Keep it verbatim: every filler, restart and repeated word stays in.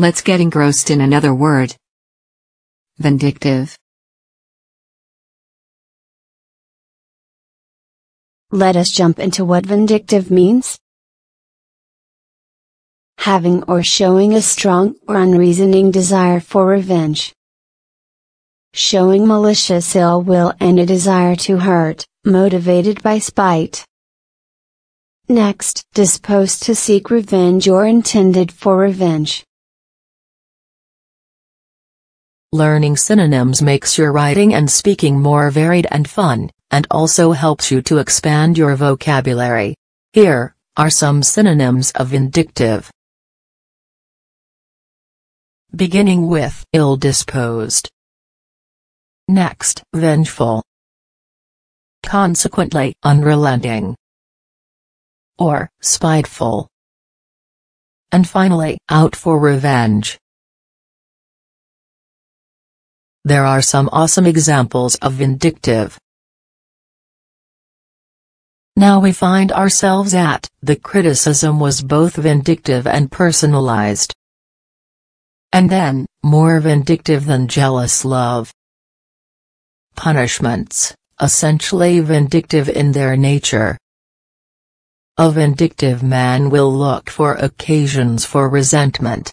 Let's get engrossed in another word. Vindictive. Let us jump into what vindictive means. Having or showing a strong or unreasoning desire for revenge. Showing malicious ill will and a desire to hurt, motivated by spite. Next, disposed to seek revenge or intended for revenge. Learning synonyms makes your writing and speaking more varied and fun, and also helps you to expand your vocabulary. Here are some synonyms of vindictive. Beginning with ill-disposed. Next, vengeful. Consequently, unrelenting or spiteful. And finally, out for revenge. There are some awesome examples of vindictive. Now we find ourselves at, the criticism was both vindictive and personalized. And then, more vindictive than jealous love. Punishments, essentially vindictive in their nature. A vindictive man will look for occasions for resentment.